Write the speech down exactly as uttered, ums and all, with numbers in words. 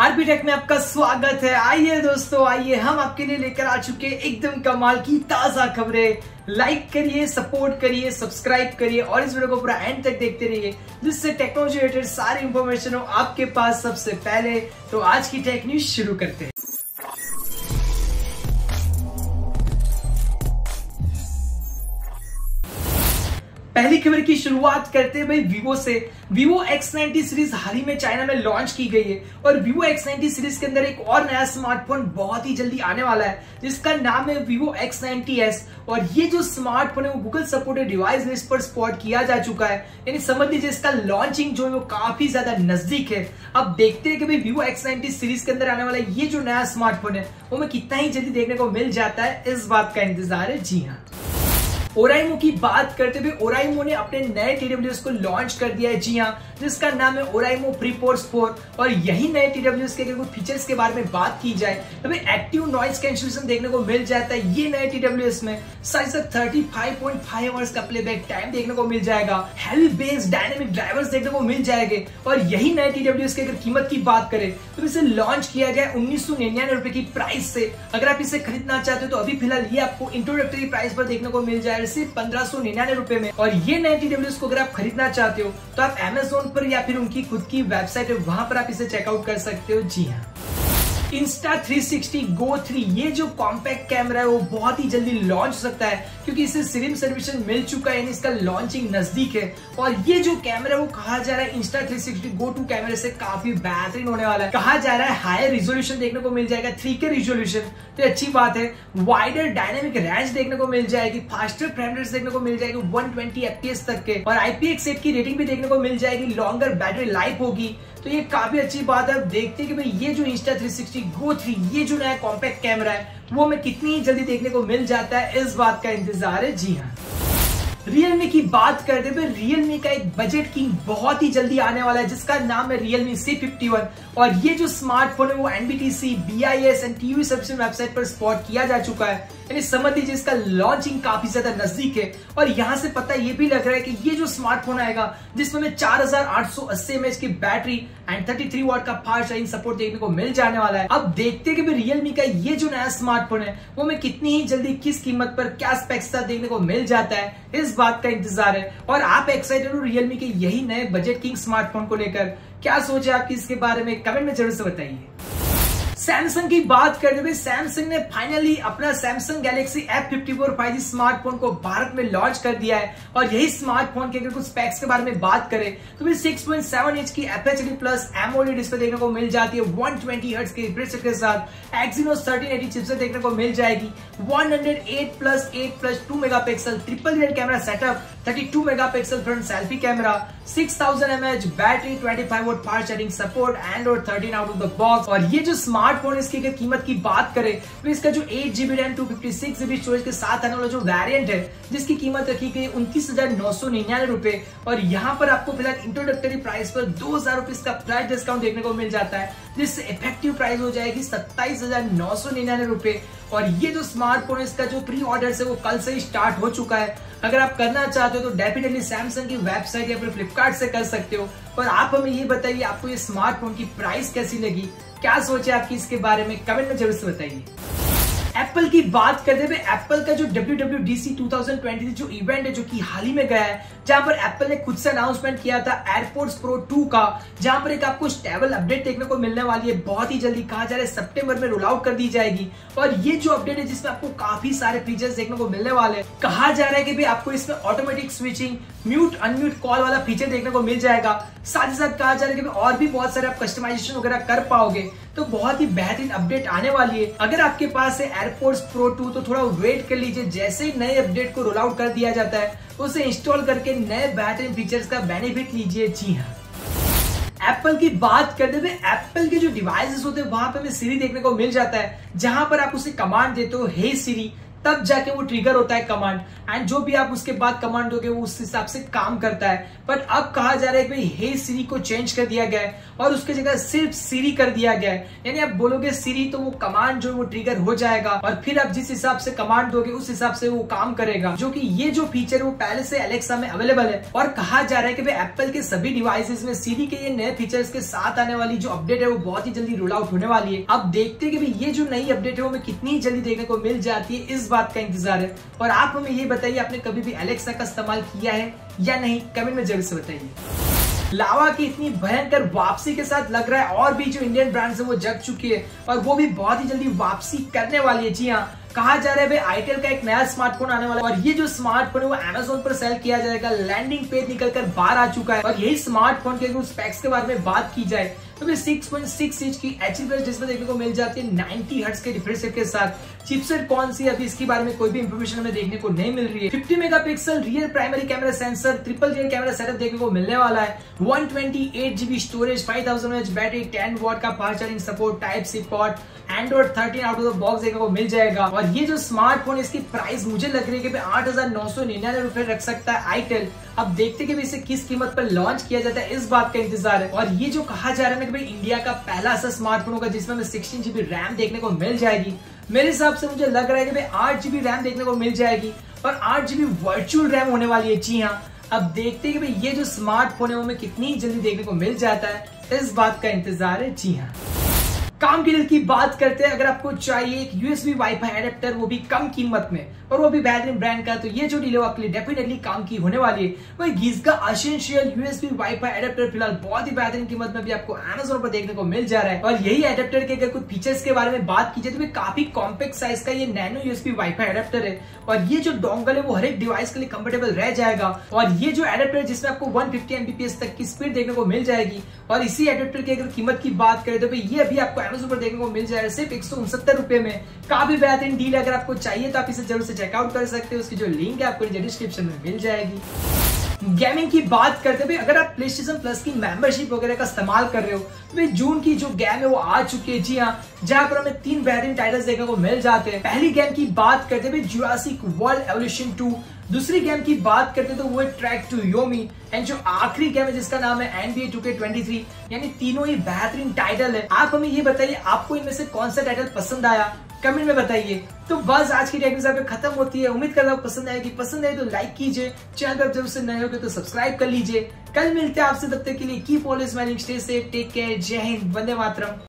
RB take में आपका स्वागत है। आइए दोस्तों, आइए हम आपके लिए लेकर आ चुके एकदम कमाल की ताजा खबरें। लाइक करिए, सपोर्ट करिए, सब्सक्राइब करिए और इस वीडियो को पूरा एंड तक देखते रहिए, जिससे टेक्नोलॉजी रिलेटेड सारी इंफॉर्मेशन हो आपके पास सबसे पहले। तो आज की टेक न्यूज शुरू करते हैं। पहली खबर की शुरुआत करते हैं भाई वीवो से। वीवो एक्स नाइंटी सीरीज हाल ही में चाइना में लॉन्च की गई है और वीवो एक्स नाइंटी सीरीज के अंदर एक और नया स्मार्टफोन बहुत ही जल्दी आने वाला है, जिसका नाम है वीवो एक्स नाइंटी एस। और ये जो स्मार्टफोन है वो गूगल सपोर्टेड डिवाइस लिस्ट पर स्पॉट किया जा चुका है, यानी समझ लीजिए इसका लॉन्चिंग जो है वो काफी ज्यादा नजदीक है। अब देखते हैं कि भाई वीवो एक्स नाइंटी सीरीज के अंदर आने वाला ये जो नया स्मार्टफोन है वो हमें कितना ही जल्दी देखने को मिल जाता है, इस बात का इंतजार है। जी हाँ, ओराइमो की बात करते हुए ओराइमो ने अपने नए टीडब्ल्यूएस को लॉन्च कर दिया है। जी हाँ, जिसका नाम है ओराइमो प्रीपॉड्स फोर। और यही नए टीडब्ल्यूएस के कुछ फीचर्स के बारे में बात की जाए तो भाई एक्टिव नॉइस कैंसिलेशन देखने को मिल जाता है ये नए टीडब्ल्यूएस में। Size thirty five point five hours का प्लेबैक टाइम देखने को मिल जाएगा। हेवी बेस डायनेमिक ड्राइवर्स देखने को मिल जाएंगे। और यही नए टीडब्ल्यूएस की अगर कीमत की बात करें तो इसे लॉन्च किया गया उन्नीस सौ निन्यानवे रुपए की प्राइस से। अगर आप इसे खरीदना चाहते हो तो अभी फिलहाल ये आपको इंट्रोडक्टरी प्राइस पर देखने को मिल जाएगा सिर्फ पंद्रह सौ निन्यानवे रुपए में। और ये नए टीडब्ल्यूएस को अगर आप खरीदना चाहते हो तो आप अमेज़न पर या फिर उनकी खुद की वेबसाइट है वहां पर आप इसे चेकआउट कर सकते हो। जी हाँ, Insta three sixty go three ये जो कॉम्पैक्ट कैमरा है वो बहुत ही जल्दी लॉन्च हो सकता है, क्योंकि इसे सिरिम सर्वेक्षण मिल चुका है, इसका लॉन्चिंग नजदीक है। और ये जो कैमरा है वो कहा जा रहा है Insta three sixty go two कैमरे से काफी बेहतरीन होने वाला है। कहा जा रहा है हायर रिजोल्यूशन देखने को मिल जाएगा, थ्री के रिजोल्यूशन, तो अच्छी बात है। वाइडर डायनेमिक रेंज देखने को मिल जाएगी, फास्टर फ्रेम रेट देखने को मिल जाएगी one twenty F P S तक के, और आई पी एक्स एट की रेटिंग भी देखने को मिल जाएगी। लॉन्गर बैटरी लाइफ होगी, तो ये काफी अच्छी बात है। अब देखते हैं कि भाई ये जो Insta three sixty go three ये जो नया कॉम्पैक्ट कैमरा है वो हमें कितनी ही जल्दी देखने को मिल जाता है, इस बात का इंतजार है। जी हाँ, रियलमी की बात करते हुए रियलमी का एक बजट किंग बहुत ही जल्दी आने वाला है, जिसका नाम है रियलमी सी फिफ्टी वन। और ये जो स्मार्टफोन है वो N B T C, B I S and T V subscription website पर स्पॉट किया जा चुका है, यानी समझ लीजिए इसका लॉन्चिंग काफी ज्यादा नजदीक है। और यहाँ से पता ये भी लग रहा है कि ये जो स्मार्टफोन आएगा जिसमें हमें चार हजार आठ सौ अस्सी एम एच की battery and thirty three watt का फास्ट चार्जिंग सपोर्ट देखने को मिल जाने वाला है। अब देखते हैं कि रियलमी का ये जो नया स्मार्टफोन है वो हमें कितनी ही जल्दी किस कीमत पर क्या स्पेक्स देखने को मिल जाता है, इस बात का इंतजार है। और आप एक्साइटेड हो रियलमी के यही नए बजट किंग स्मार्टफोन को लेकर? क्या सोचे आपकी इसके बारे में, कमेंट में जरूर से बताइए। सैमसंग की बात करते हुए सैमसंग ने फाइनली अपना Samsung Galaxy F fifty four five G smartphone को भारत में लॉन्च कर दिया है। और यही स्मार्टफोन के अगर कुछ स्पेक्स के बारे में बात करें तो भी सिक्स पॉइंट सेवन इंच की F H D plus AMOLED display देखने को मिल जाती है वन ट्वेंटी हर्ट्ज के रिफ्रेश रेट के साथ। एक्सिनोस थर्टीन एटी चिपसेट देखने को मिल जाएगी। One hundred eight plus eight plus two megapixel triple rear camera setup, thirty two megapixel front selfie camera, six thousand mAh battery, twenty five watt fast charging support, Android thirteen out of the box. और ये जो smartphone इसकी अगर कीमत की बात करें तो इसका जो eight G B RAM two fifty six G B storage के साथ आने वाला जो वेरिएंट है जिसकी कीमत रखी गई उनतीस हजार नौ सौ निन्यानवे रुपए। और यहाँ पर आपको फिलहाल इंट्रोडक्टरी प्राइस पर दो हजार रुपए इसका फ्लैट डिस्काउंट देखने को मिल जाता है, जिससे इफेक्टिव प्राइस हो जाएगी सत्ताईस हजार नौ सौ निन्यानवे रुपए। और ये जो स्मार्टफोन है इसका जो प्री ऑर्डर है वो कल से ही स्टार्ट हो चुका है। अगर आप करना चाहते हो तो डेफिनेटली सैमसंग की वेबसाइट या फिर फ्लिपकार्ट से कर सकते हो। और आप हमें ये बताइए आपको ये स्मार्टफोन की प्राइस कैसी लगी, क्या सोचे आपकी इसके बारे में, कमेंट में जरूर से बताइए। एप्पल की बात करते हुए एप्पल का जो W W D C two thousand twenty three जो इवेंट है जो कि हाल ही में गया है, जहां पर एप्पल ने खुद से अनाउंसमेंट किया था एयरपॉड्स प्रो टू का, जहां पर एक आपको स्टेबल अपडेट देखने को मिलने वाली है। बहुत ही जल्दी कहा जा रहा है सितंबर में रोल आउट कर दी जाएगी। और ये जो अपडेट है जिसमें आपको काफी सारे फीचर्स देखने को मिलने वाले हैं। कहा जा रहा है कि भी आपको इसमें automatic switching, mute unmute call वाला फीचर देखने को मिल जाएगा। साथ ही साथ कहा जा रहा है कि और भी बहुत सारे आप कस्टमाइजेशन वगैरह कर पाओगे, तो बहुत ही बेहतरीन अपडेट आने वाली है। अगर आपके पास है एयरपॉड्स प्रो टू तो थोड़ा वेट कर लीजिए, जैसे ही नए अपडेट को रोल आउट कर दिया जाता है उसे इंस्टॉल करके नए बेहतरीन फीचर्स का बेनिफिट लीजिए। जी हाँ, एप्पल की बात करते हुए एप्पल के जो डिवाइसेस होते हैं वहां पर हमें सीरी देखने को मिल जाता है, जहां पर आप उसे कमांड देते हो हे सीरी, तब जाके वो ट्रिगर होता है कमांड, एंड जो भी आप उसके बाद कमांड दोगे वो उस हिसाब से काम करता है। बट अब कहा जा रहा है भाई हे सीरी को चेंज कर दिया गया है और उसकी जगह सिर्फ सीरी कर दिया गया है। यानी आप बोलोगे सीरी तो वो कमांड जो वो ट्रिगर हो जाएगा और फिर आप जिस हिसाब से कमांड दोगे उस हिसाब से वो काम करेगा, जो कि ये जो फीचर वो पहले से एलेक्सा में अवेलेबल है। और कहा जा रहा है कि भाई एप्पल के सभी डिवाइसेस में सीरी के ये नए फीचर्स के साथ आने वाली जो अपडेट है वो बहुत ही जल्दी रोल आउट होने वाली है। अब देखते हैं कि भाई ये जो नई अपडेट है वो हमें कितनी जल्दी देखने को मिल जाती है, इस बात का इंतजार है। और आप हमें ये बताइए आपने कभी भी एलेक्सा का इस्तेमाल किया है या नहीं, कमेंट में जरूर से बताइए। लावा की इतनी भयंकर वापसी के साथ लग रहा है और भी जो इंडियन ब्रांड्स है वो जग चुकी है और वो भी बहुत ही जल्दी वापसी करने वाली है। जी हाँ, कहा जा रहा है भाई आईटेल का एक नया स्मार्टफोन आने वाला है और ये जो स्मार्टफोन है वो अमेजोन पर सेल किया जाएगा। लैंडिंग पेज निकलकर बाहर आ चुका है और यही स्मार्टफोन के स्पेक्स के बारे में बात की जाए तो भी सिक्स पॉइंट सिक्स इंच की एच डी डिस्प्ले देखने को मिल जाती है नब्बे हर्ट्ज के रिफ्रेश रेट के साथ। चिपसेट कौन सी है अभी इसके बारे में कोई भी इंफॉर्मेशन हमें देखने को नहीं मिल रही है। पचास megapixel rear primary camera sensor, triple Z camera setup देखने को मिलने वाला है। एक सौ अट्ठाईस जीबी स्टोरेज, पाँच हज़ार एमएच बैटरी, दस वॉट का fast charging support, type C port, Android thirteen out of the box देखने को मिल जाएगा। और ये जो स्मार्टफोन इसकी प्राइस मुझे लग रही है कि आठ हजार नौ सौ निन्यानवे रूपए रख सकता है आईटेल। अब देखते हैं कि इसे किस कीमत पर लॉन्च किया जाता है, इस बात का इंतजार है। और ये जो कहा जा रहा है कि भाई इंडिया का पहला ऐसा स्मार्टफोन होगा जिसमें हमें सोलह जीबी रैम देखने को मिल जाएगी। मेरे हिसाब से मुझे लग रहा है कि भाई आठ जीबी रैम देखने को मिल जाएगी और आठ जीबी वर्चुअल रैम होने वाली है। जी हाँ, अब देखते हैं कि भाई ये जो स्मार्टफोन है वो हमें कितनी जल्दी देखने को मिल जाता है, इस बात का इंतजार है। जी हाँ, काम के डील की बात करते हैं। अगर आपको चाहिए एक यूएसबी वाईफाई एडेप्टर वो भी कम कीमत में और वो भी बेहतरीन ब्रांड का, तो ये जो डील है आपके लिए डेफिनेटली काम की होने वाली है। वही गीजगा एसेंशियल यूएसबी वाईफाई एडेप्टर फिलहाल बहुत ही बेहतरीन कीमत में भी आपको अमेजोन पर देखने को मिल जा रहा है। और यही एडेप्टर के अगर कुछ फीचर्स के बारे में बात की जाए तो भी काफी कॉम्पैक्ट साइज का ये नैनो यूएसबी वाईफाई एडेप्टर है और ये जो डोंगल है वो हर एक डिवाइस के लिए कम्फर्टेबल रह जाएगा। और ये जो एडेप्टर जिसमें आपको वन फिफ्टी एमबीपीएस तक की स्पीड देखने को मिल जाएगी और इसी एडेप्टर की अगर कीमत की बात करें तो ये अभी आपको अमेजोन पर देखने को मिल जाएगा सिर्फ एक सौ उनसत्तर रुपए में। काफी बेहतरीन डील है, अगर आपको चाहिए तो आप इसे जरूर से चेकआउट कर सकते हैं। उसकी जो लिंक है आपको डिस्क्रिप्शन में मिल जाएगी। गेमिंग की बात करते हैं, अगर आप प्ले स्टेशन प्लस की मेंबरशिप वगैरह का इस्तेमाल कर रहे हो तो भाई जून की जो गेम है वो आ चुकी है। जी हाँ, जहाँ पर हमें तीन बेहतरीन टाइटल्स देखने को मिल जाते हैं। पहली गेम की बात करते हैं जुरासिक वर्ल्ड एवोल्यूशन टू, दूसरी गेम की बात करते हैं तो वो है ट्रैक टू योमी, एंड जो आखिरी गेम है जिसका नाम है NBA two K twenty three. यानी तीनों ही बेहतरीन टाइटल है। आप हमें ये बताइए आपको इनमें से कौन सा टाइटल पसंद आया, कमेंट में बताइए। तो बस आज की टेक्निक्स पे खत्म होती है, उम्मीद करता हूँ पसंद आएगी। पसंद आए तो लाइक कीजिए, चैनल पर जब से नए होगे तो सब्सक्राइब कर लीजिए। कल मिलते हैं आपसे, तब तक के लिए keep always smiling, stay safe, take care, जय हिंद, वंदे मातरम।